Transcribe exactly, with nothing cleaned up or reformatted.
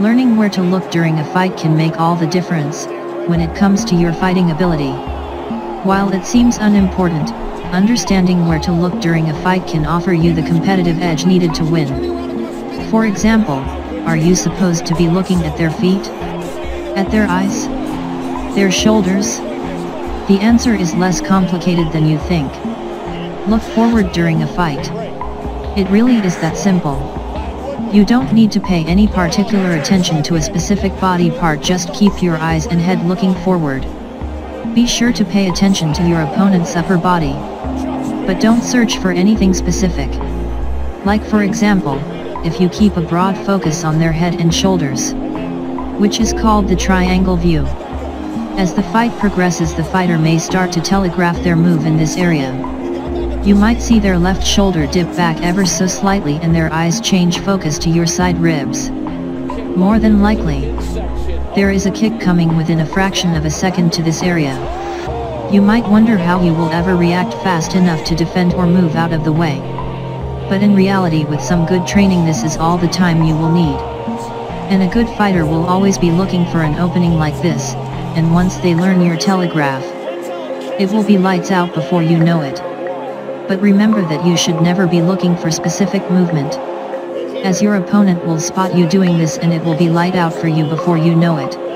Learning where to look during a fight can make all the difference when it comes to your fighting ability. While it seems unimportant, understanding where to look during a fight can offer you the competitive edge needed to win. For example, are you supposed to be looking at their feet? At their eyes? Their shoulders? The answer is less complicated than you think. Look forward during a fight. It really is that simple. You don't need to pay any particular attention to a specific body part, just keep your eyes and head looking forward. Be sure to pay attention to your opponent's upper body, but don't search for anything specific. Like for example, if you keep a broad focus on their head and shoulders, which is called the triangle view. As the fight progresses, the fighter may start to telegraph their move in this area. You might see their left shoulder dip back ever so slightly and their eyes change focus to your side ribs. More than likely, there is a kick coming within a fraction of a second to this area. You might wonder how you will ever react fast enough to defend or move out of the way. But in reality, with some good training, this is all the time you will need. And a good fighter will always be looking for an opening like this, and once they learn your telegraph, it will be lights out before you know it. But remember that you should never be looking for specific movement, as your opponent will spot you doing this and it will be light out for you before you know it.